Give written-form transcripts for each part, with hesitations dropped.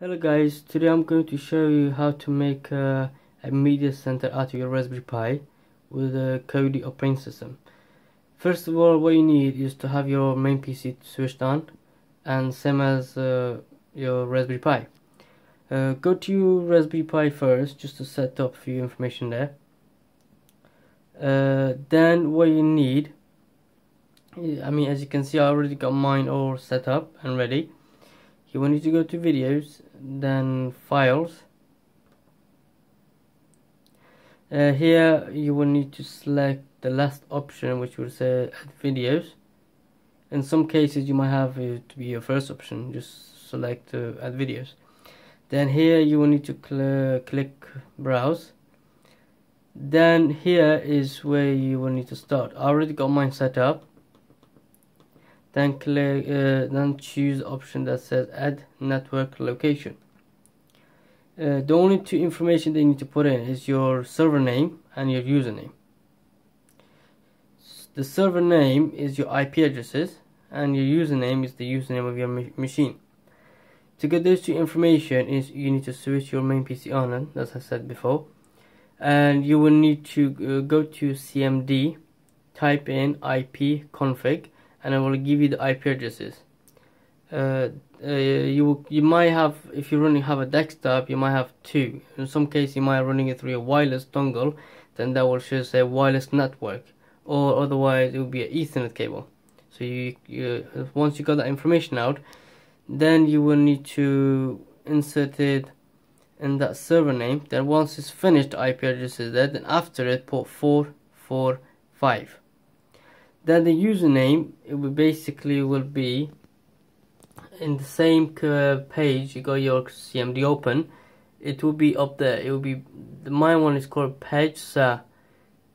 Hello guys, today I'm going to show you how to make a media center out of your Raspberry Pi with a Kodi operating system. First of all, what you need is to have your main PC switched on, and same as your Raspberry Pi. Go to your Raspberry Pi first just to set up a few information there. Then what you need, as you can see, I already got mine all set up and ready. You will need to go to videos, then files. Here you will need to select the last option, which will say add videos. In some cases you might have it to be your first option, just select add videos. Then here you will need to click browse. Then here is where you will need to start. I already got mine set up. Then click, then choose option that says add network location. The only two information that you need to put in is your server name and your username. The server name is your IP addresses, and your username is the username of your machine. To get those two information, is you need to switch your main PC on, as I said before, and you will need to go to CMD, type in IP config. And I will give you the IP addresses. You might have, if you running have a desktop, you might have two. In some case, you might be running it through a wireless dongle, then that will show say wireless network, or otherwise it will be an Ethernet cable. So you once you got that information out, then you will need to insert it in that server name. Then once it's finished, the IP address is there. Then after it, port 445. Then the username, it will basically be in the same page. You got your CMD open, it will be up there. It will be my one is called PageSa,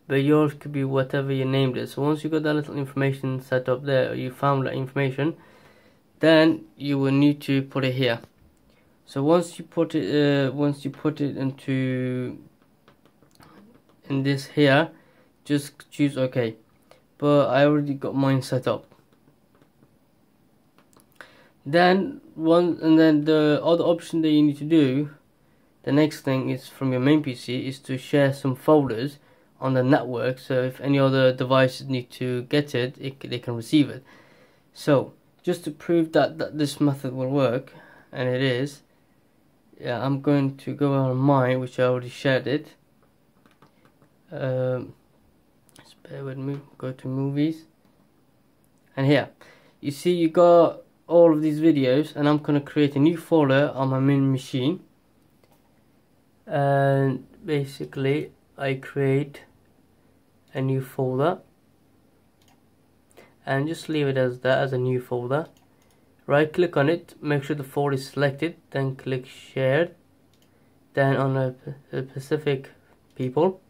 but yours could be whatever you named it. So once you got that little information set up there, or you found that information, then you will need to put it here. So once you put it, into in this here, just choose OK. But I already got mine set up. Then then the other option that you need to do, the next thing is from your main PC, is to share some folders on the network, so if any other devices need to get it, they can receive it. So just to prove that this method will work, and it is, yeah, I'm going to go on mine, which I already shared it. Bear with me, go to movies, and here you see you got all of these videos, and I'm gonna create a new folder on my main machine, and basically I create a new folder and just leave it as that, as a new folder. Right click on it, make sure the folder is selected, then click shared, then on a specific people.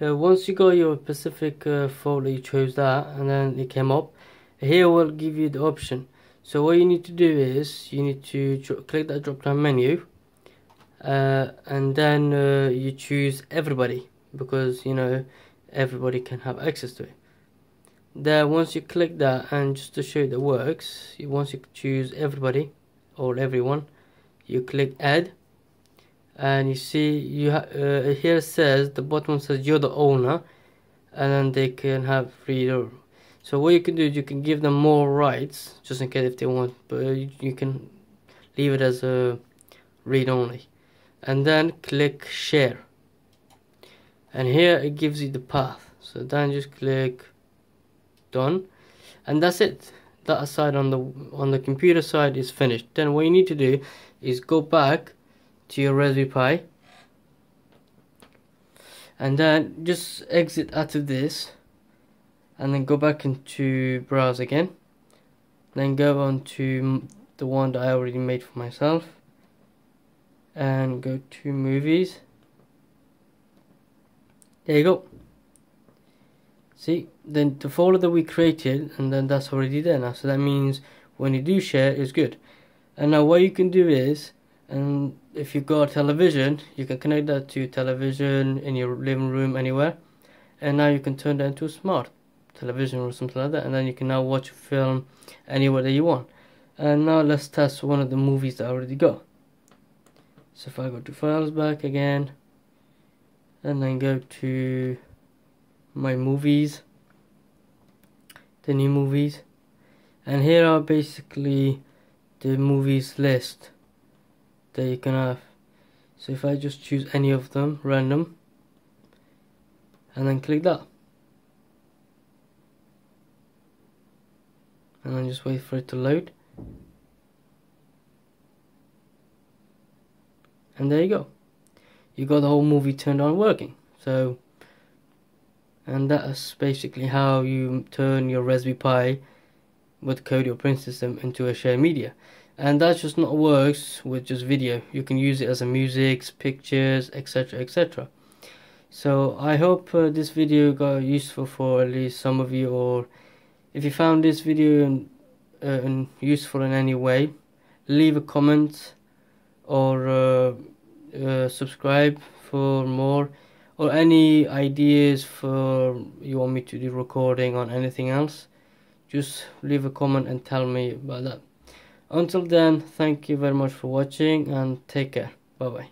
Once you got your specific folder, you chose that, and then it came up. Here will give you the option. So what you need to do is you need to click that drop down menu, and then you choose everybody, because you know everybody can have access to it. Then once you click that, and just to show you that works, once you choose everybody or everyone, you click add. And you see you here says, the bottom says you're the owner, and then they can have freedom. So what you can do is you can give them more rights, just in case if they want, but you can leave it as a read only, and then click share. And here it gives you the path, so then just click done, and that's it. That aside on the computer side is finished. Then what you need to do is go back to your Raspberry Pi, and then just exit out of this, and then go back into browse again, then go on to the one that I already made for myself, and go to movies. There you go. See, then the folder that we created, and then that's already there now. So that means when you do share, it's good. And now what you can do is, and if you got television, you can connect that to television in your living room, anywhere, and now you can turn that into a smart television or something like that, and then you can now watch a film anywhere that you want. And now let's test one of the movies that I already got. So if I go to files back again and then go to my movies, the new movies, and here are basically the movies list that you can have. So if I just choose any of them random and then click that, and then just wait for it to load, and there you go, you got the whole movie turned on working. So, and that's basically how you turn your Raspberry Pi with Kodi operating system into a shared media. And that just not works with just video. You can use it as a music, pictures, etc, etc. So I hope this video got useful for at least some of you, or if you found this video useful in any way, leave a comment or subscribe for more, or any ideas for you want me to do recording on anything else, just leave a comment and tell me about that. Until then, thank you very much for watching and take care. Bye bye.